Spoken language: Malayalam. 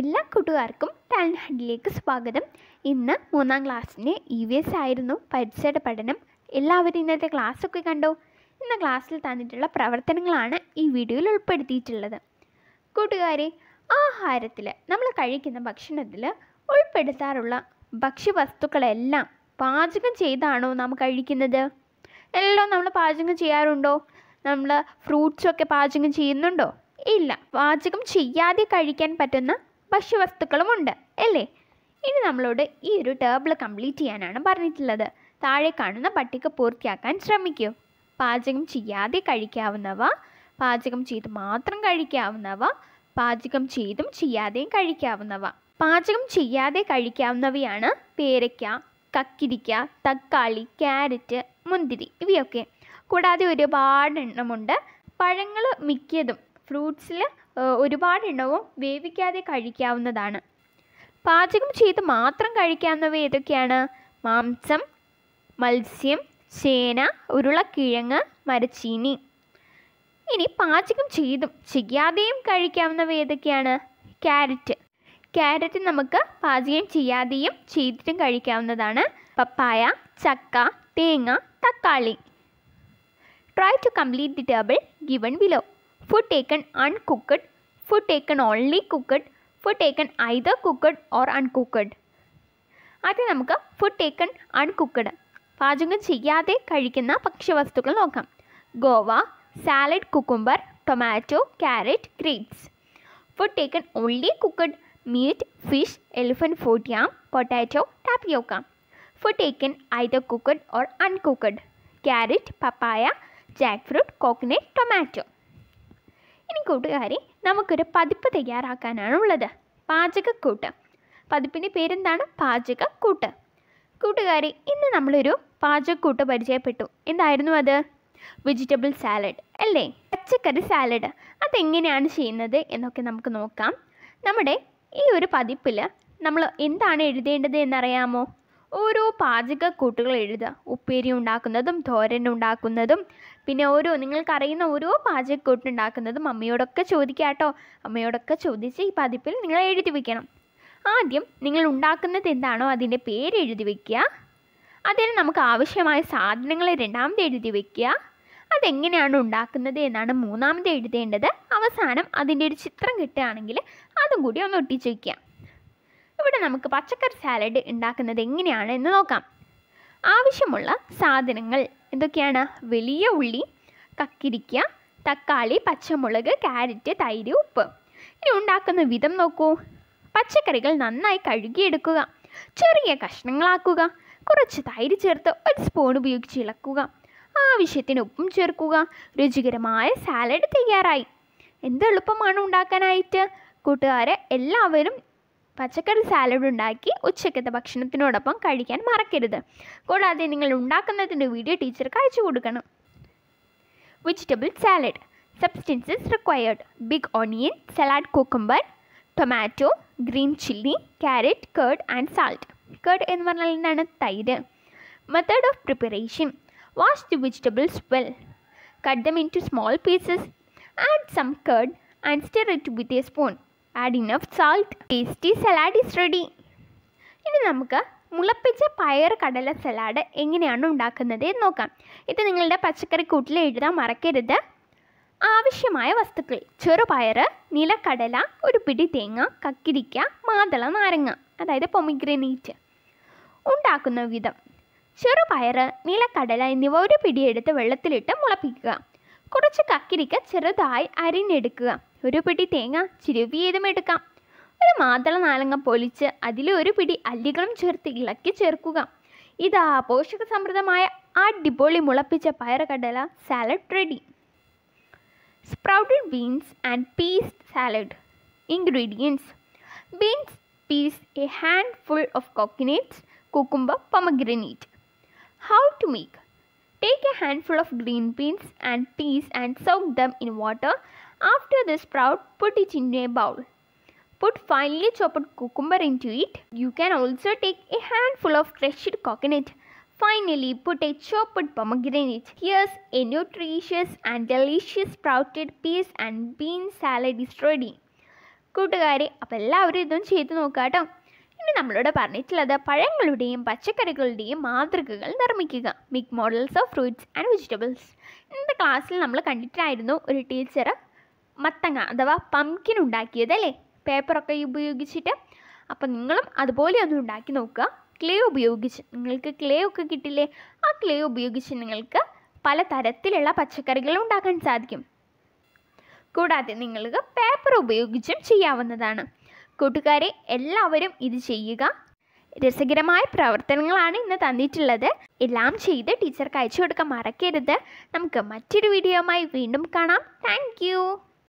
എല്ലാ കൂട്ടുകാർക്കും ടാലന്റ് ഹണ്ടിലേക്ക് സ്വാഗതം. ഇന്ന് മൂന്നാം ക്ലാസ്സിൻ്റെ EVS ആയിരുന്നു പരിസര പഠനം. എല്ലാവരും ഇന്നത്തെ ക്ലാസ്സൊക്കെ കണ്ടോ? ഇന്ന ക്ലാസ്സിൽ തന്നിട്ടുള്ള പ്രവർത്തനങ്ങളാണ് ഈ വീഡിയോയിൽ ഉൾപ്പെടുത്തിയിട്ടുള്ളത്. കൂട്ടുകാരെ, ആഹാരത്തിൽ നമ്മൾ കഴിക്കുന്ന ഭക്ഷണത്തിൽ ഉൾപ്പെടുത്താറുള്ള ഭക്ഷ്യവസ്തുക്കളെല്ലാം പാചകം ചെയ്താണോ നാം കഴിക്കുന്നത്? എല്ലാം നമ്മൾ പാചകം ചെയ്യാറുണ്ടോ? നമ്മൾ ഫ്രൂട്ട്സൊക്കെ പാചകം ചെയ്യുന്നുണ്ടോ? ഇല്ല. പാചകം ചെയ്യാതെ കഴിക്കാൻ പറ്റുന്ന ഭക്ഷ്യവസ്തുക്കളുമുണ്ട് അല്ലേ? ഇനി നമ്മളോട് ഈ ഒരു ടേബിൾ കംപ്ലീറ്റ് ചെയ്യാനാണ് പറഞ്ഞിട്ടുള്ളത്. താഴെ കാണുന്ന പട്ടിക പൂർത്തിയാക്കാൻ ശ്രമിക്കൂ. പാചകം ചെയ്യാതെ കഴിക്കാവുന്നവ, പാചകം ചെയ്ത് മാത്രം കഴിക്കാവുന്നവ, പാചകം ചെയ്തും ചെയ്യാതെയും കഴിക്കാവുന്നവ. പാചകം ചെയ്യാതെ കഴിക്കാവുന്നവയാണ് പേരയ്ക്ക, കക്കിരിക്ക, തക്കാളി, ക്യാരറ്റ്, മുന്തിരി ഇവയൊക്കെ. കൂടാതെ ഒരുപാട് എണ്ണമുണ്ട്. പഴങ്ങൾ മിക്കതും ഫ്രൂട്ട്സിൽ ഒരുപാട് എണ്ണവും വേവിക്കാതെ കഴിക്കാവുന്നതാണ്. പാചകം ചെയ്ത് മാത്രം കഴിക്കാവുന്നവ ഏതൊക്കെയാണ്? മാംസം, മത്സ്യം, ചേന, ഉരുളക്കിഴങ്ങ്, മരച്ചീനി. ഇനി പാചകം ചെയ്തും ചെയ്യാതെയും കഴിക്കാവുന്നവ ഏതൊക്കെയാണ്? ക്യാരറ്റ്. ക്യാരറ്റ് നമുക്ക് പാചകം ചെയ്യാതെയും ചെയ്തിട്ടും കഴിക്കാവുന്നതാണ്. പപ്പായ, ചക്ക, തേങ്ങ, തക്കാളി. Try to complete the table given below. Food taken uncooked, food taken only cooked, food taken either cooked or uncooked. ആദ്യം നമുക്ക് ഫുഡ് ടേക്കൺ അൺകുക്കഡ്, പാചകം ചെയ്യാതെ കഴിക്കുന്ന ഭക്ഷ്യവസ്തുക്കൾ നോക്കാം. Guava, salad, cucumber, tomato, carrot, grapes. Food taken only cooked, meat, fish, elephant fruit yam, potato, tapioca. Food taken either cooked or uncooked. Carrot, papaya, jackfruit, coconut, tomato. ഇനി കൂട്ടുകാരെ, നമുക്കൊരു പതിപ്പ് തയ്യാറാക്കാനാണ് ഉള്ളത്. പാചകക്കൂട്ട്. പതിപ്പിൻ്റെ പേരെന്താണ്? പാചകക്കൂട്ട്. കൂട്ടുകാരെ, ഇന്ന് നമ്മളൊരു പാചകക്കൂട്ട് പരിചയപ്പെട്ടു. എന്തായിരുന്നു അത്? വെജിറ്റബിൾ സാലഡ് അല്ലേ? പച്ചക്കറി സാലഡ്. അതെങ്ങനെയാണ് ചെയ്യുന്നത് എന്നൊക്കെ നമുക്ക് നോക്കാം. നമ്മുടെ ഈ ഒരു പതിപ്പിൽ നമ്മൾ എന്താണ് എഴുതേണ്ടത് എന്നറിയാമോ? ഓരോ പാചകക്കൂട്ടുകൾ എഴുതുക. ഉപ്പേരി ഉണ്ടാക്കുന്നതും തോരൻ ഉണ്ടാക്കുന്നതും പിന്നെ ഓരോ നിങ്ങൾക്കറിയുന്ന ഓരോ പാചകക്കൂട്ടുണ്ടാക്കുന്നതും അമ്മയോടൊക്കെ ചോദിക്കുക കേട്ടോ. അമ്മയോടൊക്കെ ചോദിച്ച് ഈ പതിപ്പിൽ നിങ്ങൾ എഴുതി വയ്ക്കണം. ആദ്യം നിങ്ങൾ ഉണ്ടാക്കുന്നത് എന്താണോ അതിൻ്റെ പേര് എഴുതി വയ്ക്കുക. അതിന് നമുക്ക് ആവശ്യമായ സാധനങ്ങൾ രണ്ടാമത് എഴുതി വയ്ക്കുക. അതെങ്ങനെയാണ് ഉണ്ടാക്കുന്നത് എന്നാണ് മൂന്നാമത് എഴുതേണ്ടത്. അവസാനം അതിൻ്റെ ഒരു ചിത്രം കിട്ടുകയാണെങ്കിൽ അതും കൂടി ഒന്ന് ഒട്ടിച്ച് വയ്ക്കുക. ഇവിടെ നമുക്ക് പച്ചക്കറി സാലഡ് ഉണ്ടാക്കുന്നത് എങ്ങനെയാണ് എന്ന് നോക്കാം. ആവശ്യമുള്ള സാധനങ്ങൾ എന്തൊക്കെയാണ്? വലിയ ഉള്ളി, കക്കിരിക്ക, തക്കാളി, പച്ചമുളക്, ക്യാരറ്റ്, തൈര്, ഉപ്പ്. ഇനി ഉണ്ടാക്കുന്ന വിധം നോക്കൂ. പച്ചക്കറികൾ നന്നായി കഴുകിയെടുക്കുക. ചെറിയ കഷ്ണങ്ങളാക്കുക. കുറച്ച് തൈര് ചേർത്ത് ഒരു സ്പൂൺ ഉപയോഗിച്ച് ഇളക്കുക. ആവശ്യത്തിന് ഉപ്പും ചേർക്കുക. രുചികരമായ സാലഡ് തയ്യാറായി. എന്ത് എളുപ്പമാണ് ഉണ്ടാക്കാനായിട്ട്. കൂട്ടുകാരെ, എല്ലാവരും പച്ചക്കറി സാലഡ് ഉണ്ടാക്കി ഉച്ചക്കത്തെ ഭക്ഷണത്തിനോടൊപ്പം കഴിക്കാൻ മറക്കരുത്. കൂടാതെ നിങ്ങൾ ഉണ്ടാക്കുന്നതിൻ്റെ വീഡിയോ ടീച്ചർക്ക് അയച്ചു കൊടുക്കണം. Vegetable salad. Substances required: big onion, salad, cucumber, tomato, green chilli, carrot, curd and salt. Curd എന്ന് പറഞ്ഞാൽ എന്താണ്? തൈര്. Method of preparation: wash the vegetables well, cut them into small pieces, add some curd and stir it with a spoon. Add enough salt. Tasty salad is ready. ഇനി നമുക്ക് മുളപ്പിച്ച പയർ കടല സലാഡ് എങ്ങനെയാണ് ഉണ്ടാക്കുന്നത് നോക്കാം. ഇത് നിങ്ങളുടെ പച്ചക്കറി കൂട്ടിൽ എഴുതാൻ മറക്കരുത്. ആവശ്യമായ വസ്തുക്കൾ: ചെറുപയർ, നിലക്കടല, ഒരു പിടി തേങ്ങ, കക്കിരിക്ക, മാതള നാരങ്ങ അതായത് പൊമിഗ്രനേറ്റ്. ഉണ്ടാക്കുന്ന വിധം: ചെറുപയർ, നിലക്കടല എന്നിവ ഒരു പിടിയെടുത്ത് വെള്ളത്തിലിട്ട് മുളപ്പിക്കുക. കുറച്ച് കക്കിരിക്ക ചെറുതായി അരിഞ്ഞെടുക്കുക. ഒരു പിടി തേങ്ങ ചിരുവിയതും എടുക്കാം. ഒരു മാതള നാരങ്ങ പൊളിച്ച് അതിലെ ഒരു പിടി അല്ലികളും ചേർത്ത് ഇളക്കി ചേർക്കുക. ഇതാ പോഷക സമൃദ്ധമായ അടിപൊളി മുളപ്പിച്ച പയറുകടല salad ready. Sprouted beans and peas salad. Ingredients: beans, peas, a handful of coconuts, cucumber, pomegranate. How to make: take a handful of green beans and peas and soak them in water. After the sprout, put it in a bowl. Put finely chopped cucumber into it. You can also take a handful of crushed coconut. Finally, put a chopped pomegranate. Here's a nutritious and delicious sprouted peas and bean salad is ready. കൂട്ടുകാരെ. അപ്പോൾ എല്ലാവരും ഇതൊന്ന് ചെയ്തു നോക്കുക കേട്ടോ. ഇനി നമ്മളോട് പറഞ്ഞിട്ടുള്ളത് പഴങ്ങളുടെയും പച്ചക്കറികളുടെയും മാതൃകകൾ നിർമ്മിക്കുക. Make models of fruits and vegetables. ഇന്നത്തെ ക്ലാസ്സിൽ നമ്മൾ കണ്ടിട്ടായിരുന്നു ഒരു ടീച്ചർ മത്തങ്ങ അഥവാ പംകിൻ ഉണ്ടാക്കിയതല്ലേ, പേപ്പറൊക്കെ ഉപയോഗിച്ചിട്ട്. അപ്പോൾ നിങ്ങളും അതുപോലെ ഒന്ന് ഉണ്ടാക്കി നോക്കുക. ക്ലേ ഉപയോഗിച്ച്, നിങ്ങൾക്ക് ക്ലേ ഒക്കെ കിട്ടില്ലേ, ആ ക്ലേ ഉപയോഗിച്ച് നിങ്ങൾക്ക് പല തരത്തിലുള്ള പച്ചക്കറികൾ ഉണ്ടാക്കാൻ സാധിക്കും. കൂടാതെ നിങ്ങൾക്ക് പേപ്പർ ഉപയോഗിച്ചും ചെയ്യാവുന്നതാണ്. കൂട്ടുകാരെ, എല്ലാവരും ഇത് ചെയ്യുക. രസകരമായ പ്രവർത്തനങ്ങളാണ് ഇന്ന് തന്നിട്ടുള്ളത്. എല്ലാം ചെയ്ത് ടീച്ചർക്ക് അയച്ചു കൊടുക്കാൻ മറക്കരുത്. നമുക്ക് മറ്റൊരു വീഡിയോയുമായി വീണ്ടും കാണാം. Thank U.